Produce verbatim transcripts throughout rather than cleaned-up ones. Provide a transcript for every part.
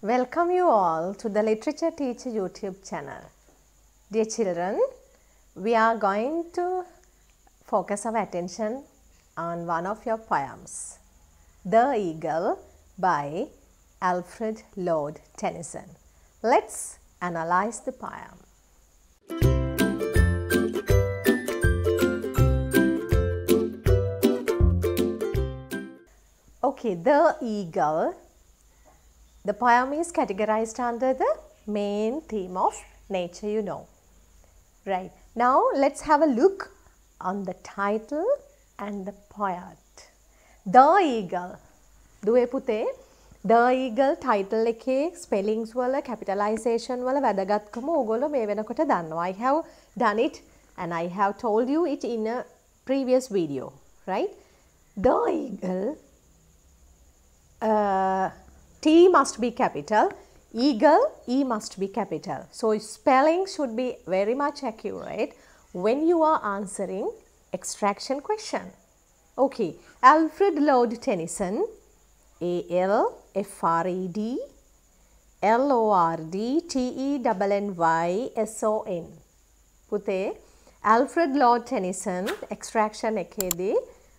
Welcome you all to the Literature Teacher YouTube channel. Dear children, we are going to focus our attention on one of your poems, The Eagle by Alfred Lord Tennyson. Let's analyze the poem. Okay, The Eagle. The poem is categorized under the main theme of nature, you know. Right. Now, let's have a look on the title and the poet. The Eagle. Due puthe. The Eagle title ekhe spellings wala, capitalization wala, vadagatkama ogollo me wenakota dannawa. I have done it and I have told you it in a previous video. Right. The Eagle. Uh, T must be capital, eagle, E must be capital. So, spelling should be very much accurate when you are answering extraction question. Okay, Alfred Lord Tennyson, A L F R E D L O R D T E N N Y S O N. Puthe, Alfred Lord Tennyson, extraction ekedi,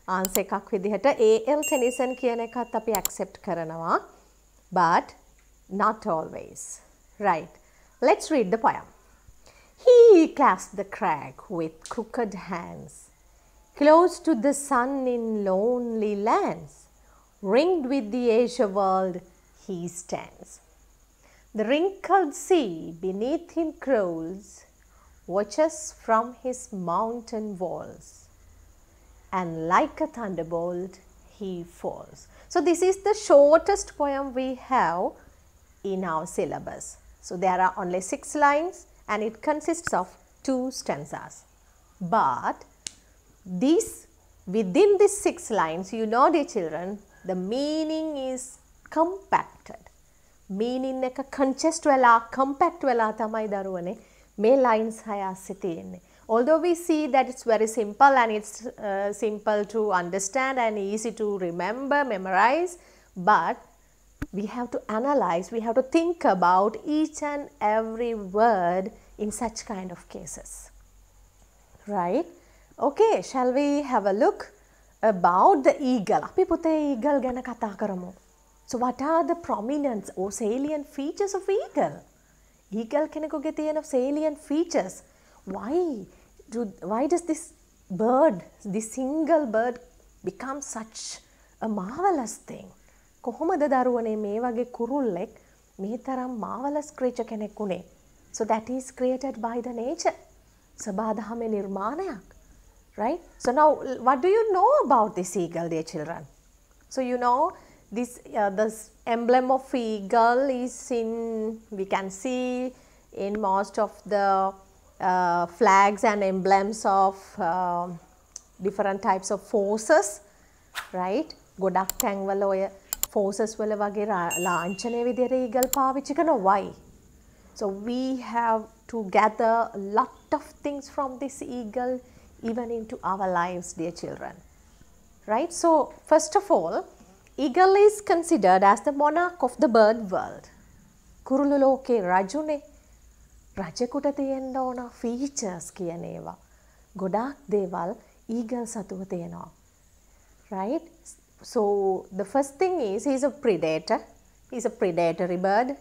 answer kak vidihata, A L Tennyson kiyana ekath api accept karanawa. But not always. Right. Let's read the poem. He clasped the crag with crooked hands, close to the sun in lonely lands, ringed with the azure world he stands. The wrinkled sea beneath him crawls, watches from his mountain walls, and like a thunderbolt he falls. So, this is the shortest poem we have in our syllabus. So, there are only six lines and it consists of two stanzas. But, this within these six lines, you know dear children, the meaning is compacted. Meaning එක contest වෙලා compact වෙලා තමයි දරුවනේ මේ lines හය ASCII තියෙන්නේ. Although we see that it's very simple and it's uh, simple to understand and easy to remember, memorize, but we have to analyze, we have to think about each and every word in such kind of cases. Right? Okay, shall we have a look about the eagle? Api puthe eagle gana katha karamu. So, what are the prominent or salient features of eagle? Eagle kenekuge thiyena salient features. Why? Do, why does this bird, this single bird become such a marvelous thing? කොහොමද දරුවනේ මේ වගේ කුරුල්ලෙක් මේ තරම් marvelous creature කෙනෙක් උනේ? So that is created by the nature. සබාධමේ නිර්මාණයක්. Right? So now what do you know about this eagle, dear children? So you know this, uh, this emblem of eagle is in, we can see in most of the Uh, flags and emblems of uh, different types of forces, right? Godak tang wala oya forces wala wage lanchane vidiyata eagle pawichchi karana. Why? So we have to gather a lot of things from this eagle even into our lives, dear children. Right? So first of all, eagle is considered as the monarch of the bird world. Kurululoke rajune. රජෙකුට තියෙන්න ඕන features කියන ඒවා ගොඩාක් දේවල් eagle සතුව තියෙනවා. Right? So the first thing is he is a predator. He is a predatory bird.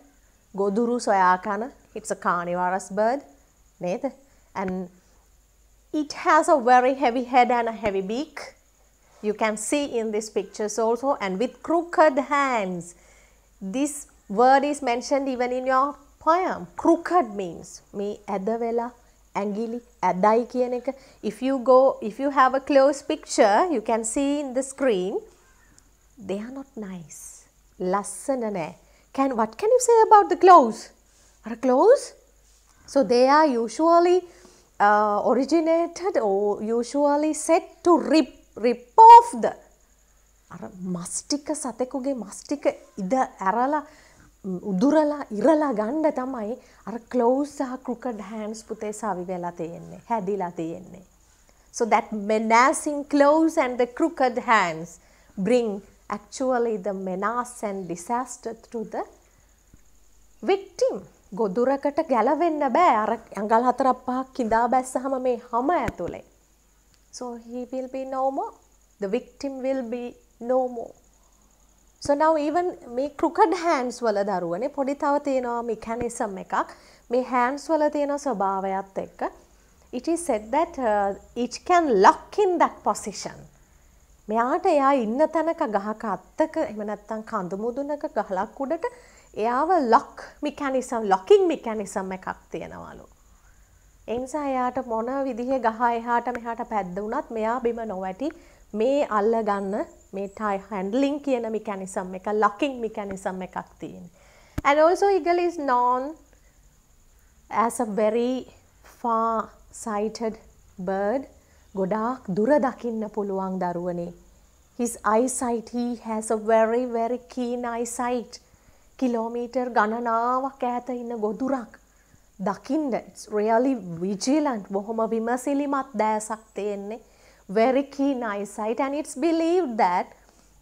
ගොදුරු සොයා කන. It's a carnivorous bird. නේද? And it has a very heavy head and a heavy beak. You can see in these pictures also, and with crooked hands. This word is mentioned even in your poem. Crooked means me adavela angili adai kiyaneka. If you go, if you have a close picture, you can see in the screen, they are not nice. Lassana ne. Can what can you say about the claws? Are claws? So they are usually uh, originated or usually said to rip rip off the ara mastika satekuge mastika ida arala udurala irala ganda tamai ar claws saha crooked hands puthe savi vela thiyenne hadila thiyenne. So that menacing claws and the crooked hands bring actually the menace and disaster to the victim. ගොදුරකට ගැලවෙන්න බෑ අර අඟල් හතරක් පහක් කිඳා බැස්සහම මේ හැම ඇතුලේ. So he will be no more. The victim will be no more. So now even මේ crooked hands වල දරුවනේ පොඩි තව තියෙනවා mechanism එකක්. මේ hands වල තියෙන ස්වභාවයත් එක්ක. It is said that uh, it can lock in that position. මෙයාට එයා ඉන්න තැනක ගහක අත්තක එහෙම නැත්නම් කඳු මුදුනක ගහලක් උඩට එයාව lock mechanism locking mechanism එකක් තියෙනවලු. ඒ නිසා එයාට මොන විදිහේ ගහ එහාට මෙහාට පැද්ද වුණත් මෙයා බිම නොවැටි මේ අල්ල ගන්න මේ tie handling කියන mechanism එක locking mechanism එකක් තියෙනවා. And also eagle is known as a very far sighted bird. ගොඩාක් දුර දකින්න පුළුවන් දරුවනේ. His eyesight, he has a very very keen eyesight. Kilometer ගණනාවක් ඈත ඉන්න ගොදුරක් දකින්න. It's really vigilant. බොහොම විමසිලිමත් දැසක් තියෙන්නේ. Very keen eyesight, and it's believed that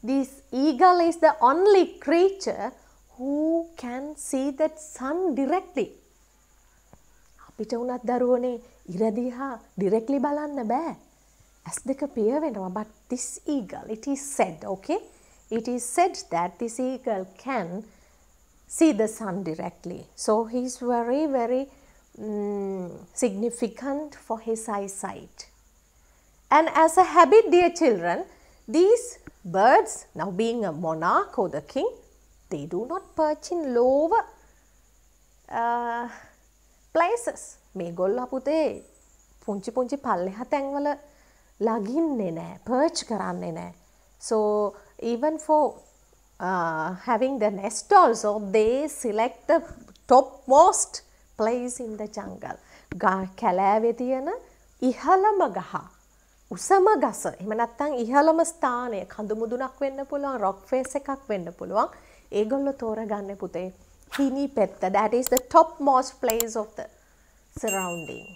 this eagle is the only creature who can see the sun directly. අපිට උනත් දරුවනේ ඉර දිහා directly බලන්න බෑ. As they appear, but this eagle, it is said, okay, it is said that this eagle can see the sun directly. So he is very, very um, significant for his eyesight. And as a habit, dear children, these birds, now being a monarch or the king, they do not perch in lower uh, places. මේ ගොල්ලා පුතේ පුංචි පුංචි පල්ලෙහා තැන්වල ලගින්නේ නැහැ, perch කරන්නේ නැහැ. So even for uh, having the nest also, they select the topmost place in the jungle. කැලෑවේ තියෙන ඉහළම ගහ, උසම ගස, එහෙම නැත්නම් ඉහළම ස්ථානය, කඳු මුදුනක් වෙන්න පුළුවන්, rock face එකක් වෙන්න පුළුවන්. ඒගොල්ලෝ තෝරගන්නේ පුතේ හිනි පෙත්ත. That is the topmost place of the surrounding,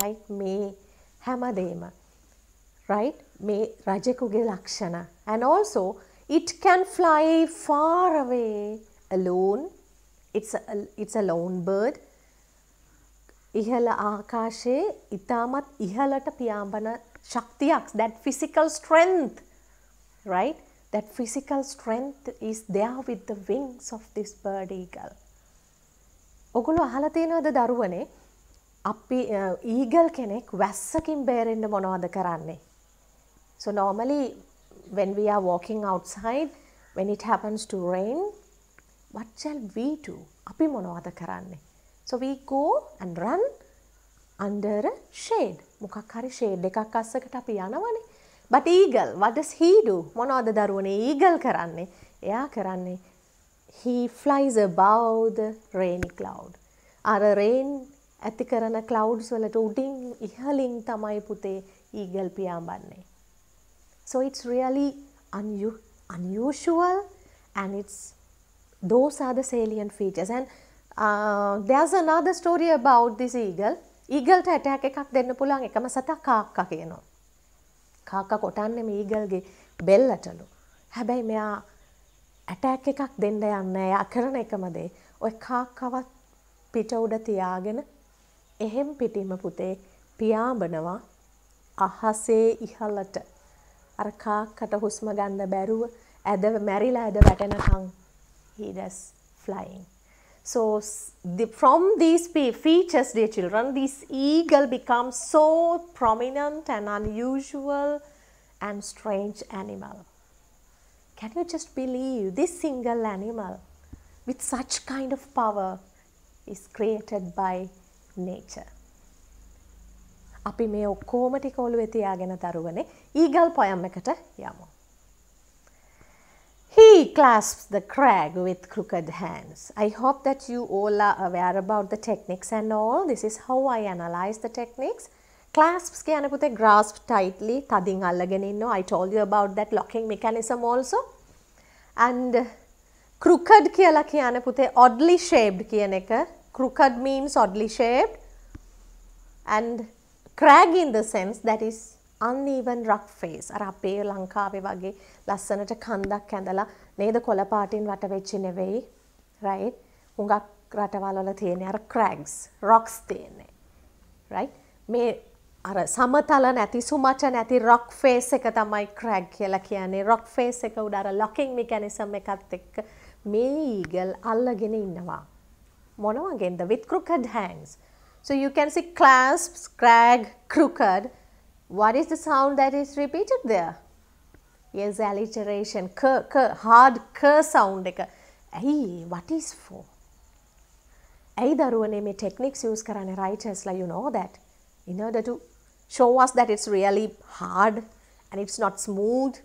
right? මේ හැමදේම, right? මේ රජෙකුගේ ලක්ෂණ. And also it can fly far away alone. It's a, it's a lone bird. ඉහළ ආකාශයේ ඉතාමත් ඉහළට පියාඹන ශක්තියක්, that physical strength, right? That physical strength is there with the wings of this bird eagle. ඔගොල්ලෝ අහලා තියෙනවද දරුවනේ? අපි eagle කෙනෙක් වැස්සකින් බේරෙන්න මොනවද කරන්නේ? So normally when we are walking outside, when it happens to rain, what shall we do? අපි මොනවද කරන්නේ? So we go and run under a shade. මොකක් හරි shade එකක් අස්සකට අපි යනවනේ. But eagle, what does he do? මොනවද දරුවනේ eagle කරන්නේ? එයා කරන්නේ he flies above the rainy cloud. අර rain ඇති කරන clouds වලට උඩින් ඉහළින් තමයි පුතේ eagle පියාඹන්නේ. So it's really unusual, and it's those are the salient features. And uh, there's another story about this eagle. Eagle ට attack එකක් දෙන්න පුළුවන් එකම සතා කාක්කා කියනවා. කාක්කා කොටන්නේ මේ eagle ගේ බෙල්ලටලු. හැබැයි මෙයා attack එකක් දෙන්න යන්නේ. එයා කරන එකම දේ ඔය කාක්කවත් පිට උඩ තියාගෙන එහෙම් පිටින්ම පුතේ පියාඹනවා අහසේ ඉහළට. අර කාක්කට හුස්ම ගන්න බැරුව ඇද මැරිලා ඇද වැටෙනකන් he does flying. So the, from these features, dear children, this eagle becomes so prominent and unusual and strange animal. Can you just believe this single animal with such kind of power is created by nature? අපි මේ ඔක්කොම ටික ඔළුවේ තියාගෙන දරුවනේ eagle poem එකට යමු. He clasps the crag with crooked hands. I hope that you all are aware about the techniques and all. This is how I analyze the techniques. Clasps කියන්නේ පුතේ grasp tightly, තදින් අල්ලගෙන ඉන්නෝ. I told you about that locking mechanism also. And crooked කියලා කියන්නේ පුතේ oddly shaped කියන එක. Crooked means oddly shaped, and crag in the sense that is uneven rock face. අර අපේ ලංකාවේ වගේ ලස්සනට කන්දක් ඇඳලා නේද කොළ පාටින් වට වෙච්ච නෙවෙයි, right? හුඟක් රටවල් වල තියෙන අර ක්‍රැග්ස් රොක්ස් තියෙන්නේ right මේ අර සමතල නැති සුමච නැති රොක් ෆේස් එක තමයි ක්‍රැග් කියලා කියන්නේ රොක් ෆේස් එක උඩ අර ලොකින් මෙකැනිසම් එකත් එක්ක මේ ඊගල් අල්ලගෙන ඉන්නවා මොන වගේද with crooked hands so you can see clasps crag crooked what is the sound that is repeated there yes alliteration k k hard k sound එක ඇයි what is for ඇයි දරුවනේ මේ techniques use කරන්නේ writers like you know that in order to show us that it's really hard and it's not smooth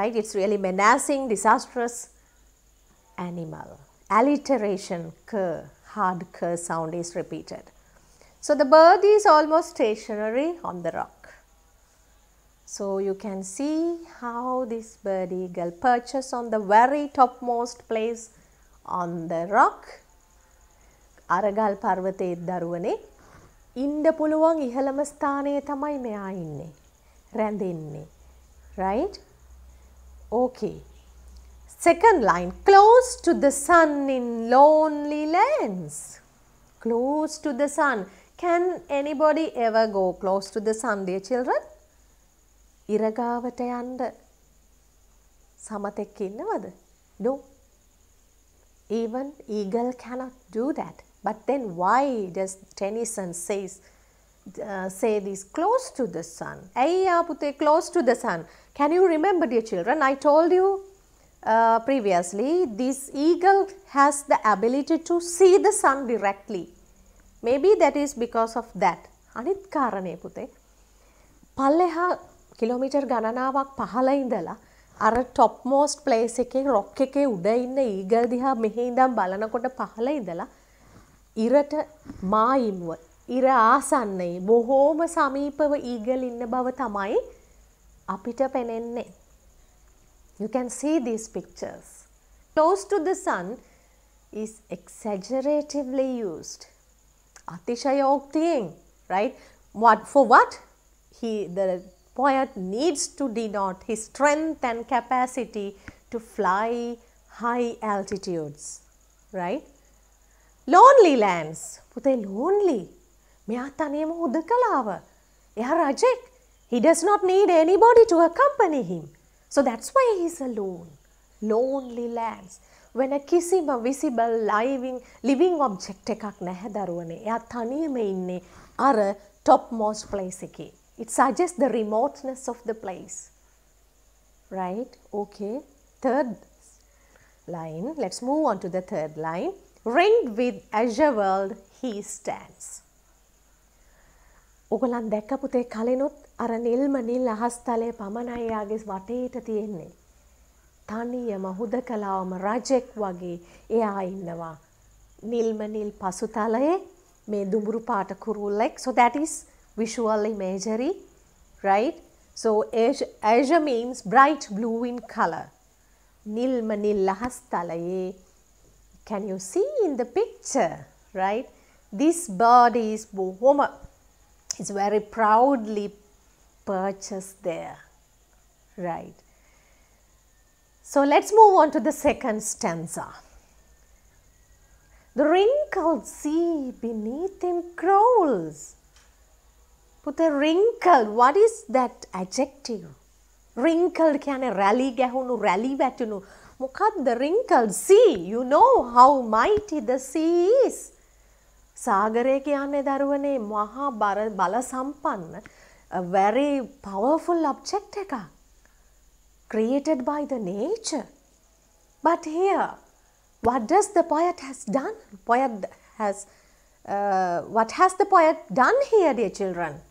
right it's really menacing disastrous animal alliteration k hard k sound is repeated so the bird is almost stationary on the rock so you can see how this bird eagle perches on the very topmost place on the rock. Aragal parvathe daruwane inda puluwan ihalama sthanaye thamai meya inne rendenne right okay second line close to the sun in lonely lands close to the sun can anybody ever go close to the sun dear children ඉරගාවට යන්න සමතෙක් ඉන්නවද? No. Even eagle cannot do that. But then why does Tennyson says uh, say this close to the sun? ඇයි පුතේ close to the sun? Can you remember dear children? I told you uh, previously this eagle has the ability to see the sun directly. Maybe that is because of that. අනිත් කාරණේ පුතේ පල්ලෙහා kilometre ගණනාවක් පහළ ඉඳලා අර top most place එකේ rock එකේ උඩ ඉන්න eagle දිහා මෙහි ඉඳන් බලනකොට පහළ ඉඳලා ඉරට මායිම්ව ඉර ආසන්නයේ බොහෝම සමීපව eagle ඉන්න බව තමයි අපිට පෙනෙන්නේ you can see these pictures close to the sun is exaggeratively used අතිශයෝක්තියෙන් right what for what he the poet needs to denote his strength and capacity to fly high altitudes right lonely lands පුතේ lonely මෙයා තනියම හුදකලාව එයා රජෙක් he does not need anybody to accompany him so that's why he is alone lonely lands when a කිසිම visible living living object එකක් නැහැ දරුවනේ එයා තනියම ඉන්නේ අර topmost place එකේ It suggests the remoteness of the place, right? Okay. Third line. Let's move on to the third line. Ringed with azure world, he stands. ඔගලන් දැක්ක පුතේ කලිනුත් අර නිල්ම නිල් අහස්තලයේ පමණයි යාගේ වටේට තියෙන්නේ. තනියම හුදකලාවම රජෙක් වගේ එයා ඉන්නවා. නිල්ම නිල් පසුතලයේ මේ දුඹුරු පාට කුරුල්ලෙක්. So that is visual imagery right so azure, azure means bright blue in color nilma nilahas talaye can you see in the picture right this bird is bohoma is very proudly perched there right so let's move on to the second stanza the wrinkled sea beneath him crawls Put a wrinkled. What is that adjective? Wrinkled කියන්නේ රැලි ගැහුණු රැලි වැටුණු. මොකක්ද wrinkled sea? You know how mighty the sea is. සාගරය කියන්නේ දරුවනේ මහා බල සම්පන්න a very powerful object එකක්. Created by the nature. But here, what does the poet has done? Poet has uh, what has the poet done here, dear children?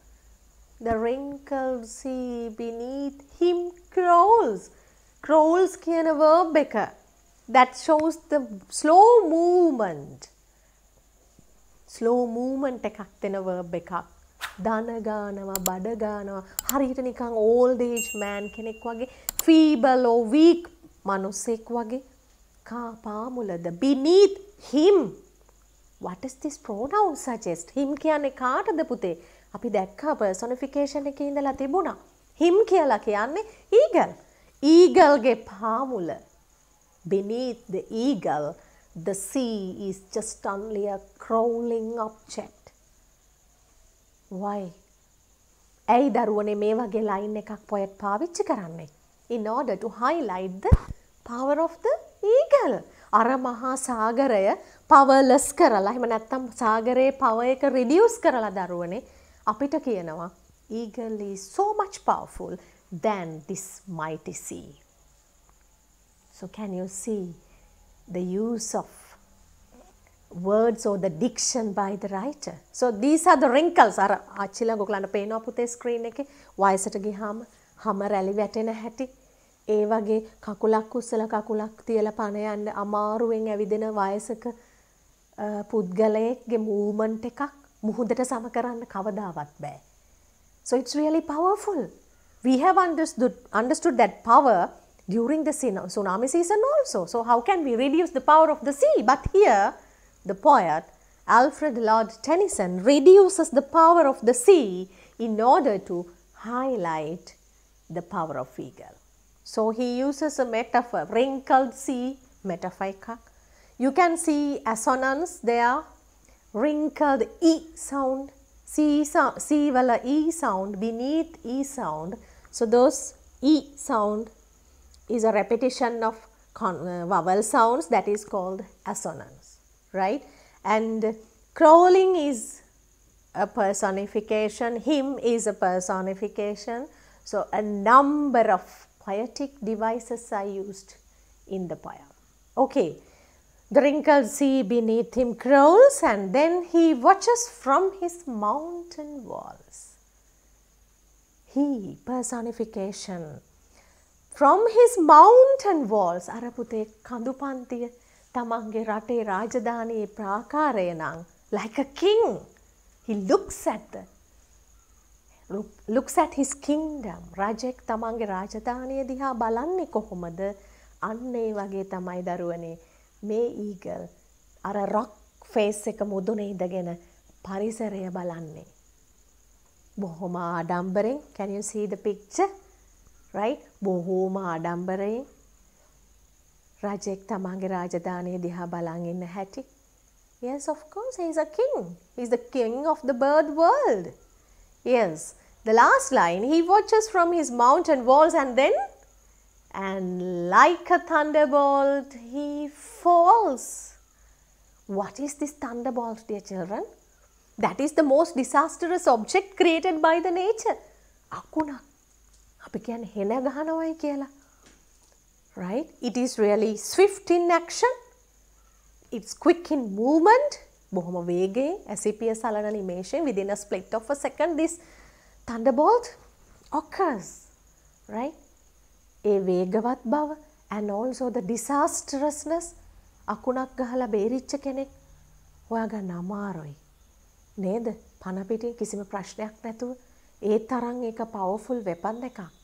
The wrinkled sea beneath him crawls. Crawls කියන verb එක. That shows the slow movement. Slow movement එකක් දෙන verb එකක්. දන ගානවා, බඩ ගානවා. හරියට නිකන් old age man කෙනෙක් වගේ feeble or weak මිනිසෙක් වගේ කා පාමුලද beneath him. What does this pronoun suggest? Him කියන්නේ කාටද පුතේ? අපි දැක්කා personification එකේ ඉඳලා තිබුණා. Him කියලා කියන්නේ eagle. Eagle ගේ පාමුල. Beneath the eagle The sea is just only a crawling object. Why? ඇයි දරුවනේ මේ වගේ line එකක් poet පාවිච්චි කරන්නේ? In order to highlight the power of the eagle. අර මහා සාගරය powerless කරලා, එහෙම නැත්නම් සාගරයේ power එක reduce කරලා දරුවනේ අපිට කියනවා eagle is so much powerful than this mighty sea. So can you see the use of words or the diction by the writer? So these are the wrinkles. Ara achila goglana peena puthe screen eke wayasata gihama hama rally wetena hati e wage kakulak ussala kakulak tiyala pana yanna amaruwen ævidena wayasaka pudgalayekge movement ekak muhudata sama karanna kavadawat ba. So it's really powerful. We have understood understood that power during the tsunami season also. So how can we reduce the power of the sea? But here the poet Alfred Lord Tennyson reduces the power of the sea in order to highlight the power of eagle. So he uses a metaphor, wrinkled sea metaphor. You can see assonance there, wrinkled E sound, C sound, C wala E sound, beneath E sound. So those E sound is a repetition of vowel sounds, that is called assonance, right? And crawling is a personification, him is a personification. So a number of poetic devices are used in the poem. Okay, the wrinkled sea beneath him crawls, and then he watches from his mountain walls. He, personification. From his mountain walls, araputhe kandupantiya tamange rate rajadhaniye prakare nan, like a king, he looks at the looks at his kingdom. Rajek tamange rajadhaniye diha balanne kohomada? Anne wage tamai daruwane me eagle ara rock face eka mudune indagena parisareya balanne. Bohoma adambaren. Can you see the picture? Right? Bohoma adambaraye rajek tamange rajadhaniye diha balan inna hati. Yes, of course, he is a king. He is the king of the bird world. Yes, the last line, he watches from his mountain walls, and then, and like a thunderbolt he falls. What is this thunderbolt, dear children? That is the most disastrous object created by the nature. Akunak. Right? It is really swift in action. It's quick in movement. බොහොම වේගෙන් ඇසිපිය සලන නිමේෂයෙන් within a split of a second this thunderbolt occurs. Right? ඒ වේගවත් බව, and also the disastrousness. අකුණක් ගහලා බේරිච්ච කෙනෙක් හොයාගන්න අමාරුයි. නේද? පන පිටින් කිසිම ප්‍රශ්නයක් නැතුව. ඒ තරම් එක powerful weapon එකක්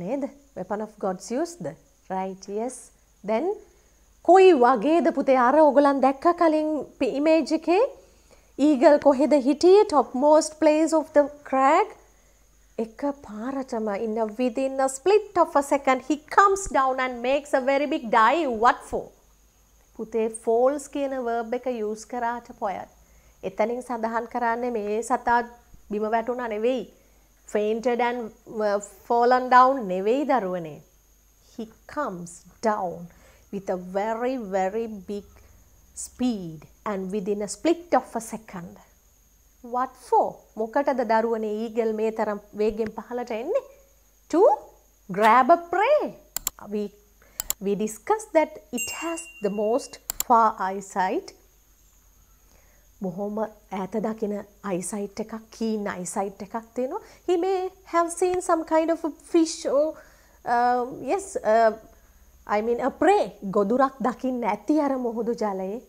නේද? Weapon of God's used, right? Yes. Then කොයි වගේද පුතේ අර ඕගලන් දැක්ක කලින් image එකේ eagle කොහෙද හිටියේ? Topmost place of the crag. එක පාරටම in a within a split of a second he comes down and makes a very big dive. What for? පුතේ falls කියන verb එක use කරාට poet එතනින් සඳහන් කරන්නේ මේ සතා බිම වැටුණා නෙවෙයි, fainted and uh, fallen down නෙවෙයි දරුවනේ. He comes down with a very very big speed and within a split of a second. What for? මොකටද දරුවනේ eagle මේ තරම් වේගෙන් පහළට එන්නේ? To grab a prey. We we discussed that it has the most far eyesight. බොහොම ඈත දකින eyesight එකක්, keen eyesight එකක් තියෙනවා. He may have seen some kind of a fish or uh, yes, uh, I mean a prey. ගොදුරක් දකින්න ඇති අර මුහුදු ජලයේ.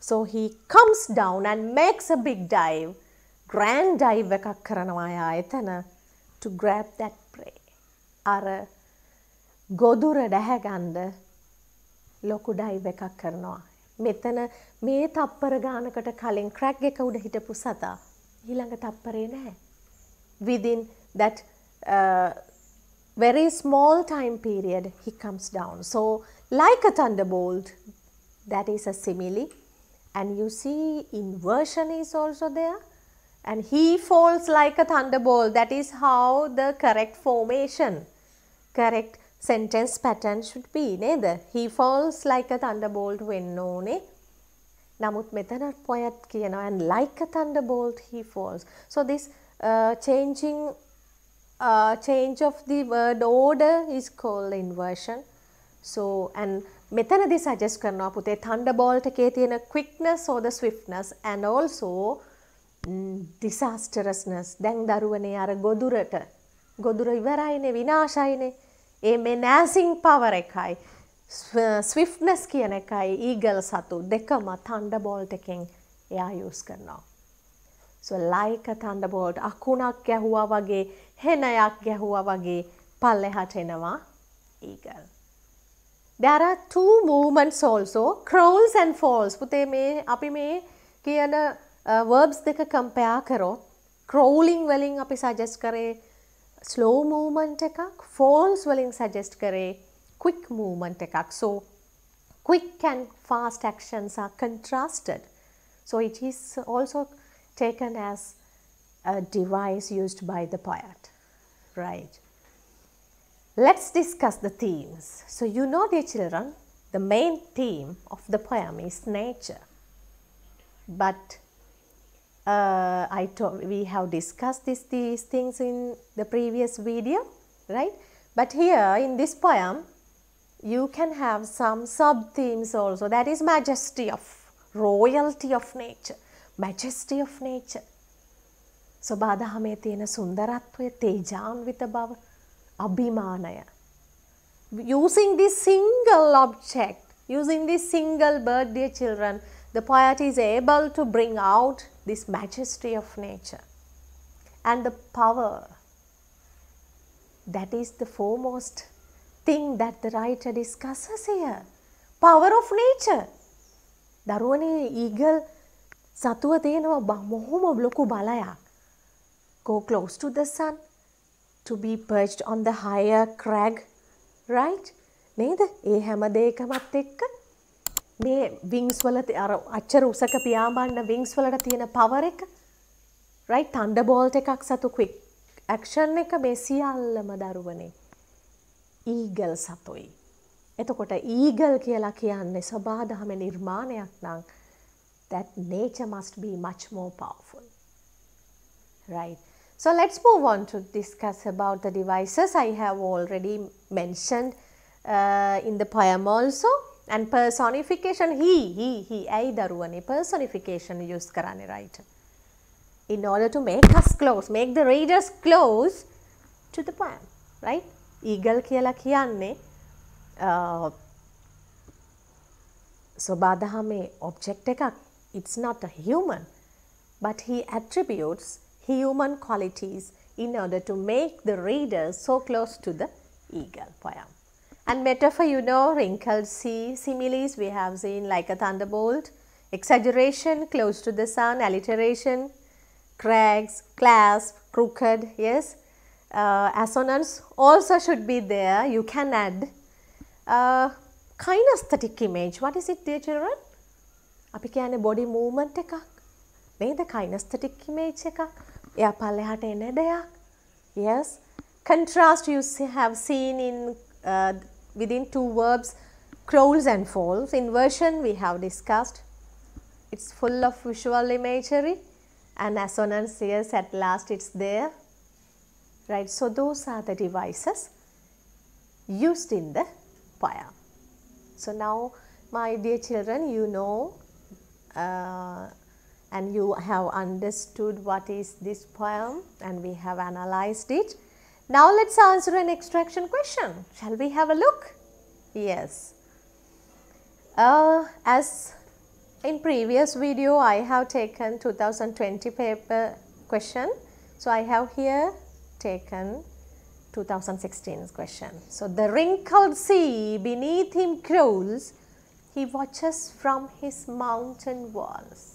So he comes down and makes a big dive, grand dive එකක් කරනවා යා එතන to grab that prey. අර ගොදුර දැහැගන්න ලොකු dive එකක් කරනවා. මෙතන මේ තප්පර ගානකට කලින් ක්‍රැග් එක උඩ හිටපු සතා ඊළඟ තප්පරේ නැහැ. Within that uh, very small time period he comes down. So like a thunderbolt that is a simile, and you see inversion is also there, and he falls like a thunderbolt. That is how the correct formation, correct sentence pattern should be neither. He falls like a thunderbolt when known. Namuth metana poet kiyanawa, and like a thunderbolt he falls. So this uh, changing uh, change of the word order is called inversion. So and methanadi suggest karnawa puthe thunderbolt ekey thiyena quickness or the swiftness, and also mm, disastrousness. Then daruwane ara godurata godura iwarayne vinashayne e menacing power ekai swiftness kiyana ekai eagle satu dekama thunderbolt eken eya use karnawa. So like a thunderbolt, akunak gahuwa wage henayak gahuwa wage pallehata enawa eagle. There are two movements also, crawls and falls. Puthe me api me kiyana verbs deka compare karo. Crawling welling api suggest kare slow movement ekak, falls welling suggest kare quick movement ekak. So quick and fast actions are contrasted. So it is also taken as a device used by the poet. Right. Let's discuss the themes. So you know, dear children, the main theme of the poem is nature. But uh, I we have discussed this, these things in the previous video, right? But here in this poem, you can have some sub-themes also. That is majesty of, royalty of nature, majesty of nature. So, badahame tena sundaratwe tejanvita bhava. Abhimanaya. Using this single object, using this single bird, dear children, the poet is able to bring out this majesty of nature and the power. That is the foremost thing that the writer discusses here. Power of nature. Daruwane eagle satuwa denawa bohoma loku balayak. Go close to the sun, to be perched on the higher crag, right? Neither e hama dekamat ekka me wings wala ara achchara usaka piyabanna wings walata thiyena power ek, right? Thunderbolt ekak sathu quick action ek me siyallama daruwane eagle satoi. Etakota eagle kiyala kiyanne sabadahame nirmanayak nan, that nature must be much more powerful, right? So let's move on to discuss about the devices. I have already mentioned uh, in the poem also, and personification, he, he, he, I daruwane personification use karane writer in order to make us close, make the readers close to the poem, right? Eagle kiyala kiyanne, so badahame object ekak, it's not a human, but he attributes human qualities in order to make the reader so close to the eagle poem. And metaphor, you know, wrinkled sea, similes we have seen like a thunderbolt, exaggeration, close to the sun, alliteration, crags, clasp, crooked, yes, uh, assonance also should be there. You can add uh, kinesthetic image. What is it, dear children? Api kiyanne body movement ekak, the kinesthetic image ekak. Yes, contrast you have seen in uh, within two verbs, crawls and falls. Inversion we have discussed, it's full of visual imagery, and assonance, yes, at last it's there, right? So those are the devices used in the poem. So now, my dear children, you know uh, and you have understood what is this poem, and we have analyzed it. Now let's answer an extraction question. Shall we have a look? Yes. Uh, as in previous video, I have taken two thousand twenty paper question. So I have here taken two thousand sixteen question. So the wrinkled sea beneath him crawls, he watches from his mountain walls.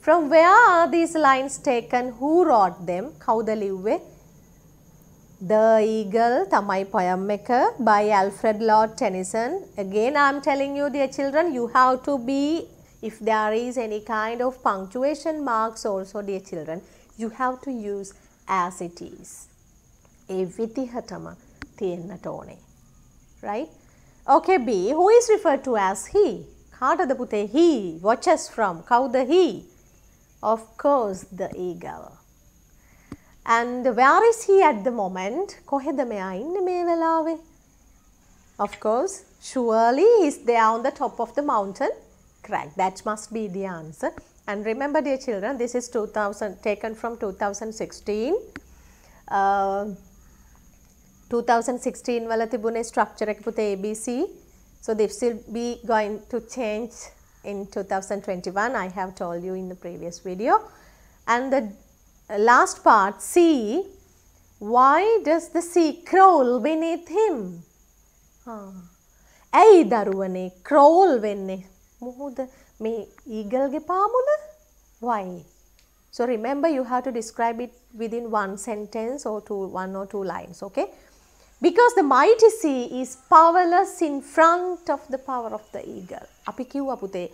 From where are these lines taken? Who wrote them? Kawuda livve? The Eagle Tamai poem maker by Alfred Lord Tennyson. Again, I am telling you, dear children, you have to be, if there is any kind of punctuation marks also, dear children, you have to use as it is. E vitihatama tiennatone. Right? Okay, B. Who is referred to as he? Kaada puthe he watches from. Kavda he? Of course, the eagle. And where is he at the moment? Koheda meya inne me velave? Of course, surely he is there on the top of the mountain crag. That must be the answer. And remember, dear children, this is two thousand taken from two thousand sixteen. Uh, two thousand sixteen wala thibune structure ekku puthe A B C. So this will be going to change in two thousand twenty-one. I have told you in the previous video. And the last part, C, why does the sea crawl beneath him? Ay daruwane crawl venne muhuda me eagle ge paamuna? Why? So remember, you have to describe it within one sentence or two, one or two lines, okay? Because the mighty sea is powerless in front of the power of the eagle. Api kiyuwa puthe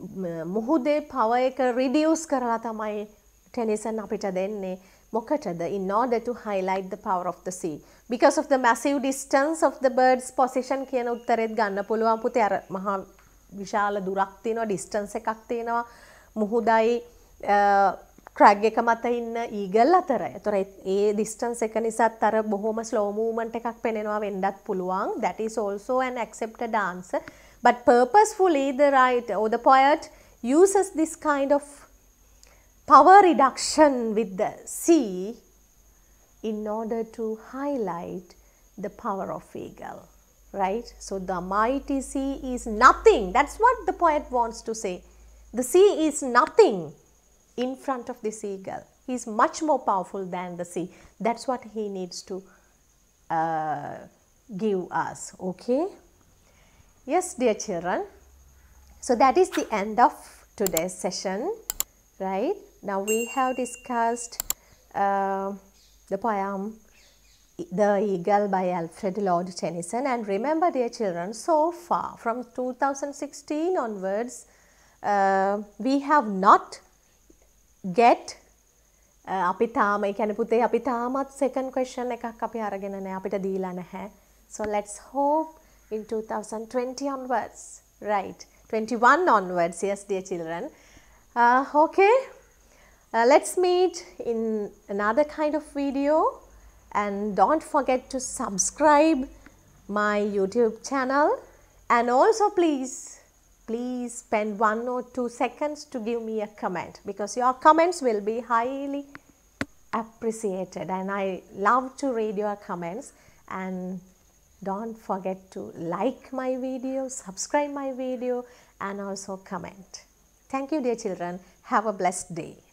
muhude power eka reduce karala thamai Tennyson apita denne mokatada in order to highlight the power of the sea. Because of the massive distance of the bird's position kiyana uttaret ganna puluwan puthe ara maha vishala durak thiyena distance ekak thiyena muhudai crag එක මත ඉන්න eagle අතර. ඒතර ඒ distance එක නිසාත් අර බොහොම slow movement එකක් පෙනෙනවා වෙන්නත් පුළුවන්. That is also an accepted answer. But purposefully the writer or the poet uses this kind of power reduction with the sea in order to highlight the power of eagle, right? So the mighty sea is nothing. That's what the poet wants to say. The sea is nothing in front of this eagle. He is much more powerful than the sea. That's what he needs to uh, give us, okay? Yes, dear children. So that is the end of today's session, right? Now we have discussed uh, the poem The Eagle by Alfred Lord Tennyson. And remember, dear children, so far from two thousand sixteen onwards, uh, we have not get අපි තාම ඒ කියන්නේ පුතේ අපි තාමත් second question එකක් අපි අරගෙන නැහැ අපිට දීලා නැහැ. So let's hope in two thousand twenty onwards, right? twenty-one onwards, yes, dear children. Uh, okay, uh, let's meet in another kind of video, and don't forget to subscribe my YouTube channel, and also please please spend one or two seconds to give me a comment, because your comments will be highly appreciated, and I love to read your comments. And don't forget to like my video, subscribe my video, and also comment. Thank you, dear children. Have a blessed day.